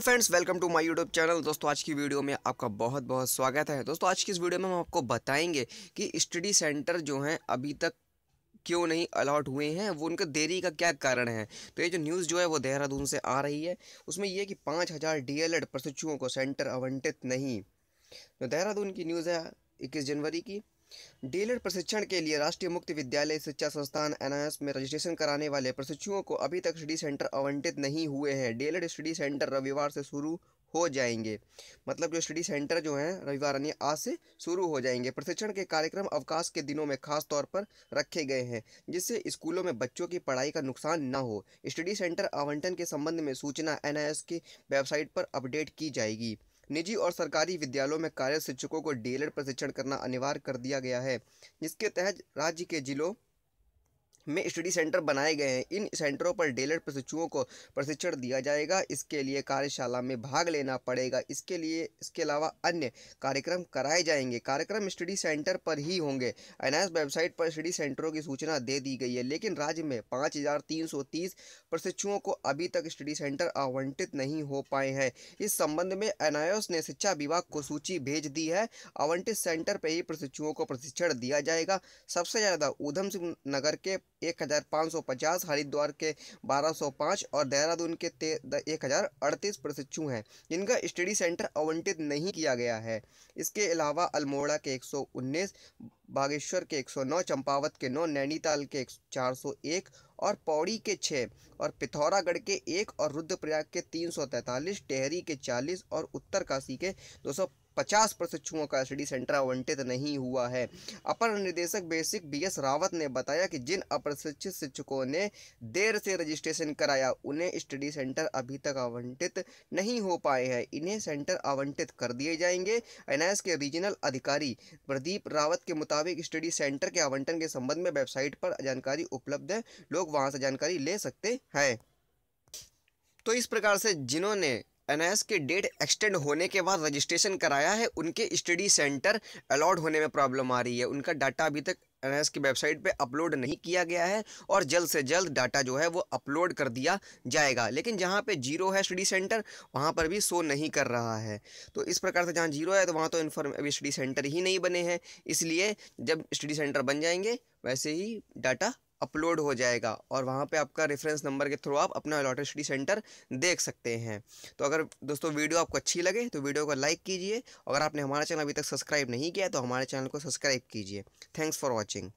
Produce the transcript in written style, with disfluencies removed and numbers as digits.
Hello friends, welcome to my YouTube channel. दोस्तों आज की वीडियो में आपका बहुत बहुत स्वागत है। दोस्तों आज की इस वीडियो में हम आपको बताएंगे कि स्टडी सेंटर जो हैं अभी तक क्यों नहीं अलॉट हुए हैं, वो उनका देरी का क्या कारण है। तो ये जो न्यूज़ जो है वो देहरादून से आ रही है, उसमें यह कि 5000 DLED प्रशिक्षुओं को सेंटर आवंटित नहीं। तो देहरादून की न्यूज़ है 21 जनवरी की। DLED प्रशिक्षण के लिए राष्ट्रीय मुक्त विद्यालय शिक्षा संस्थान NIOS में रजिस्ट्रेशन कराने वाले प्रशिक्षुओं को अभी तक स्टडी सेंटर आवंटित नहीं हुए हैं। DLED स्टडी सेंटर रविवार से शुरू हो जाएंगे, मतलब जो स्टडी सेंटर जो हैं रविवार यानी आज से शुरू हो जाएंगे। प्रशिक्षण के कार्यक्रम अवकाश के दिनों में खास तौर पर रखे गए हैं, जिससे स्कूलों में बच्चों की पढ़ाई का नुकसान ना हो। स्टडी सेंटर आवंटन के संबंध में सूचना NIOS की वेबसाइट पर अपडेट की जाएगी। निजी और सरकारी विद्यालयों में कार्यरत शिक्षकों को DLED प्रशिक्षण करना अनिवार्य कर दिया गया है, जिसके तहत राज्य के जिलों में स्टडी सेंटर बनाए गए हैं। इन सेंटरों पर DLED प्रशिक्षुओं को प्रशिक्षण दिया जाएगा। इसके लिए कार्यशाला में भाग लेना पड़ेगा। इसके अलावा अन्य कार्यक्रम कराए जाएंगे। कार्यक्रम स्टडी सेंटर पर ही होंगे। NIOS वेबसाइट पर स्टडी सेंटरों की सूचना दे दी गई है, लेकिन राज्य में 5330 प्रशिक्षुओं को अभी तक स्टडी सेंटर आवंटित नहीं हो पाए हैं। इस संबंध में NIOS ने शिक्षा विभाग को सूची भेज दी है। आवंटित सेंटर पर ही प्रशिक्षुओं को प्रशिक्षण दिया जाएगा। सबसे ज़्यादा ऊधम सिंह नगर के 1550, हरिद्वार के 1205 और देहरादून के 1038 प्रशिक्षु हैं, जिनका स्टडी सेंटर आवंटित नहीं किया गया है। इसके अलावा अल्मोड़ा के 119, बागेश्वर के 109, चंपावत के 9, नैनीताल के 401 और पौड़ी के 6 और पिथौरागढ़ के 1 और रुद्रप्रयाग के 343, टेहरी के 40 और उत्तरकाशी के 250 प्रशिक्षुओं का स्टडी सेंटर आवंटित नहीं हुआ है। अपर निदेशक बेसिक BS रावत ने बताया कि जिन अप्रशिक्षित शिक्षकों ने देर से रजिस्ट्रेशन कराया, उन्हें स्टडी सेंटर अभी तक आवंटित नहीं हो पाए हैं। इन्हें सेंटर आवंटित कर दिए जाएंगे। NIOS के रीजनल अधिकारी प्रदीप रावत के मुताबिक स्टडी सेंटर के आवंटन के संबंध में वेबसाइट पर जानकारी उपलब्ध है, लोग वहाँ से जानकारी ले सकते हैं। तो इस प्रकार से जिन्होंने NIOS के डेट एक्सटेंड होने के बाद रजिस्ट्रेशन कराया है, उनके स्टडी सेंटर अलॉट होने में प्रॉब्लम आ रही है। उनका डाटा अभी तक NIOS की वेबसाइट पे अपलोड नहीं किया गया है और जल्द से जल्द डाटा जो है वो अपलोड कर दिया जाएगा। लेकिन जहाँ पे जीरो है स्टडी सेंटर, वहाँ पर भी शो नहीं कर रहा है। तो इस प्रकार से जहाँ जीरो है तो वहाँ तो अभी स्टडी सेंटर ही नहीं बने हैं, इसलिए जब स्टडी सेंटर बन जाएंगे वैसे ही डाटा अपलोड हो जाएगा और वहाँ पे आपका रेफरेंस नंबर के थ्रू आप अपना अलॉटेड स्टडी सेंटर देख सकते हैं। तो अगर दोस्तों वीडियो आपको अच्छी लगे तो वीडियो को लाइक कीजिए। अगर आपने हमारा चैनल अभी तक सब्सक्राइब नहीं किया तो हमारे चैनल को सब्सक्राइब कीजिए। Thanks for watching.